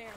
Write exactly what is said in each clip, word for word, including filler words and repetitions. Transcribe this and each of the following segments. vanished.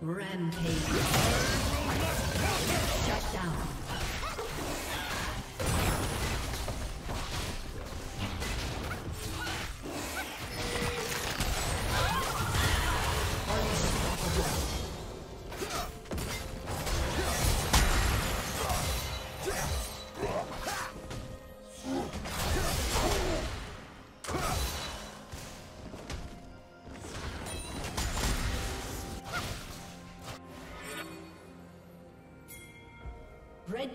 Rampage. Red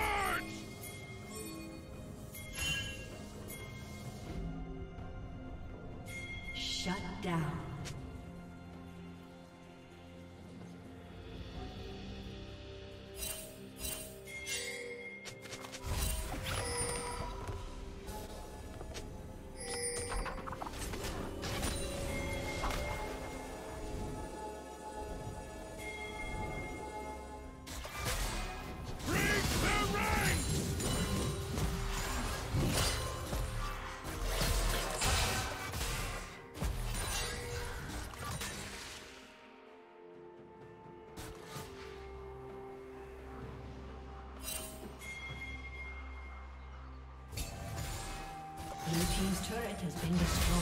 Shut down. Blue team's turret has been destroyed.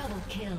Double kill.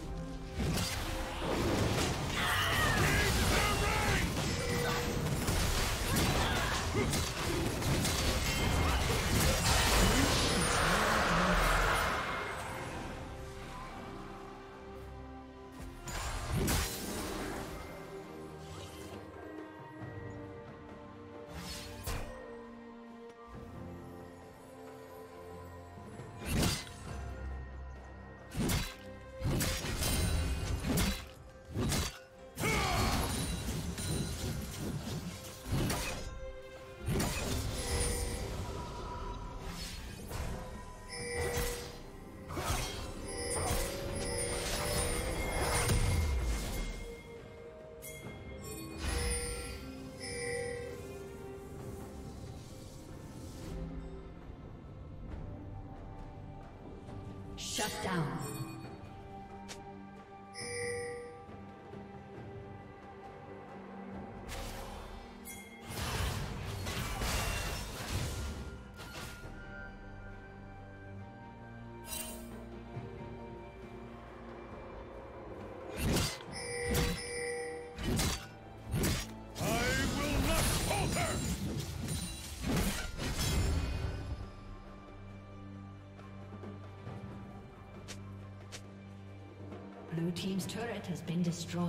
Shut down. Blue team's turret has been destroyed.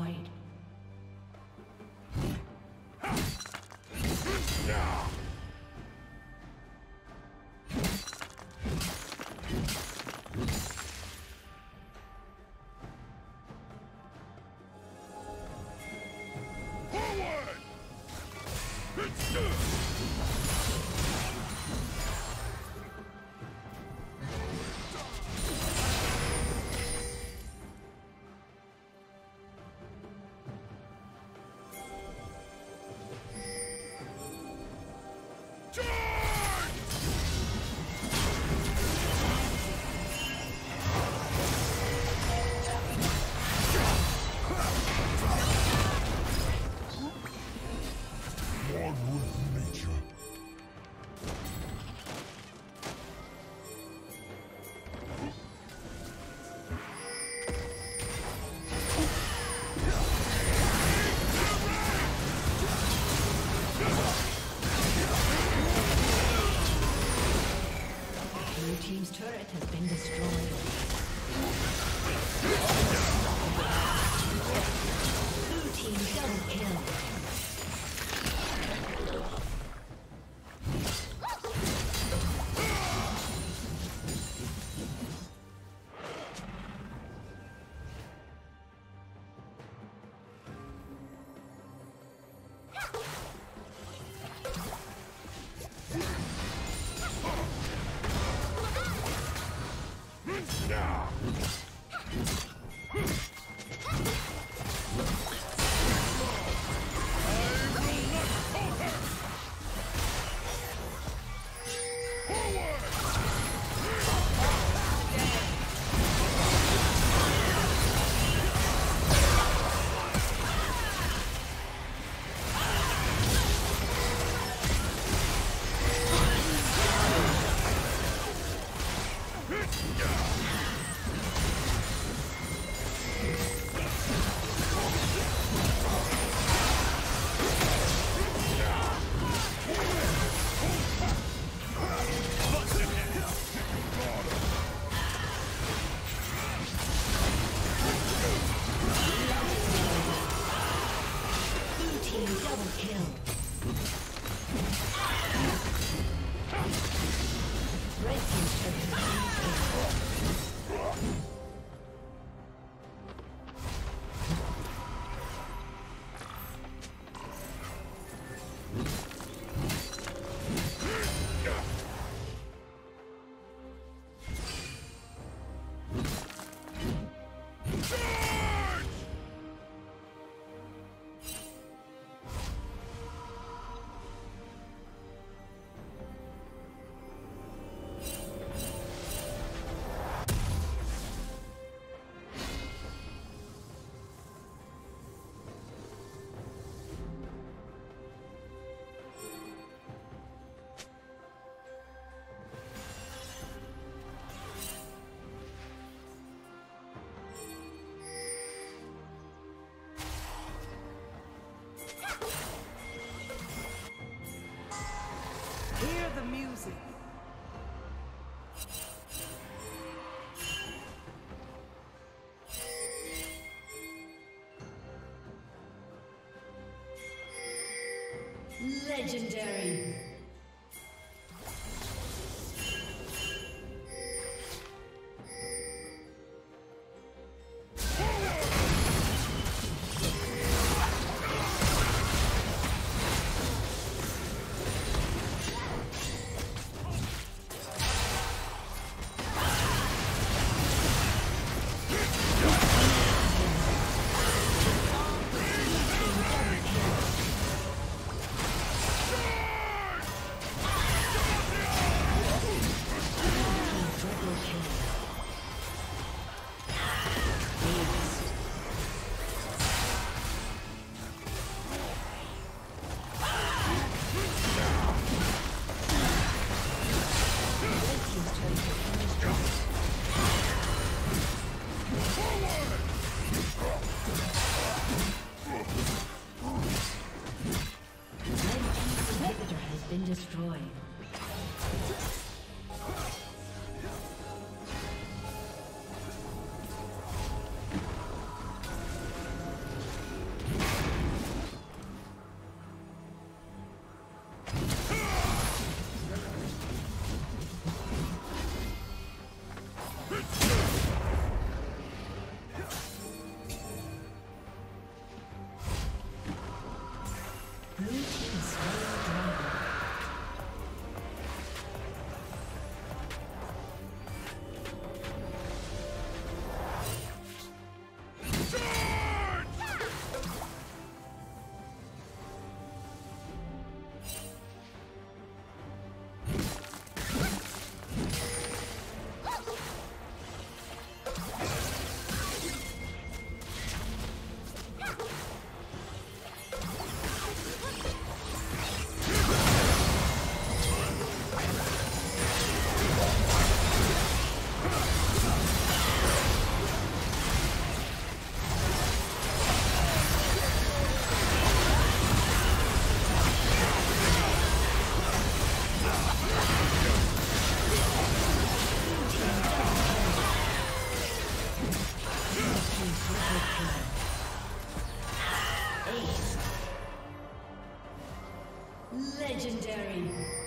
Kill. Red team's turret has been destroyed. Music. Legendary. Legendary.